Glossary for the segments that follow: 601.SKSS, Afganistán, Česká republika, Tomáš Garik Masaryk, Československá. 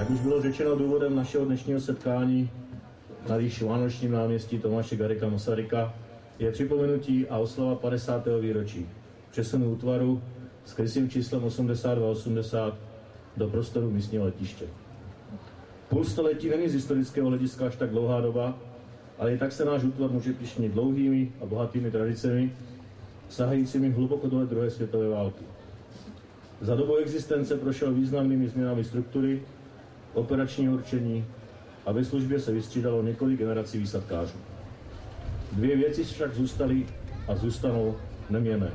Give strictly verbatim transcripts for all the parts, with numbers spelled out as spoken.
Jak už bylo řečeno, důvodem našeho dnešního setkání na Vánočním náměstí Tomáše Garika Masaryka je připomenutí a oslava padesátého výročí přesunu útvaru s krysým číslem osmdesát dva osmdesát do prostoru místního letiště. Půl století není z historického hlediska až tak dlouhá doba, ale i tak se náš útvar může pyšnit dlouhými a bohatými tradicemi, sahajícími hluboko do druhé světové války. Za dobu existence prošel významnými změnami struktury, operačního určení a ve službě se vystřídalo několik generací výsadkářů. Dvě věci však zůstaly a zůstanou neměnné.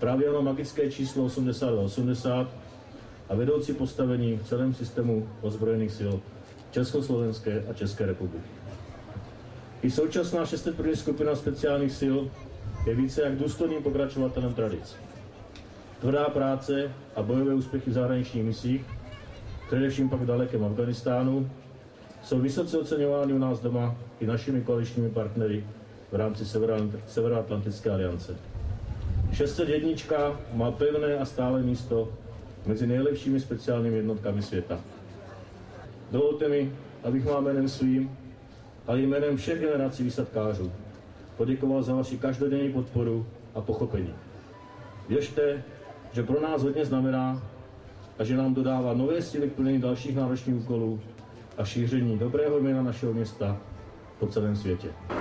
Právě ono magické číslo osmdesát dva osmdesát a vedoucí postavení v celém systému ozbrojených sil Československé a České republiky. I současná šest set první skupina speciálních sil je více jak důstojným pokračovatelem tradic. Tvrdá práce a bojové úspěchy v zahraničních misích, především pak v dalekém Afganistánu, jsou vysoce oceňovány u nás doma i našimi koaličními partnery v rámci Severoatlantické aliance. šest set jedna má pevné a stále místo mezi nejlepšími speciálními jednotkami světa. Dovolte mi, abych vám jménem svým, ale jménem všech generací výsadkářů poděkoval za vaši každodenní podporu a pochopení. Věřte, že pro nás hodně znamená a že nám dodává nové síly k plnění dalších náročných úkolů a šíření dobrého jména našeho města po celém světě.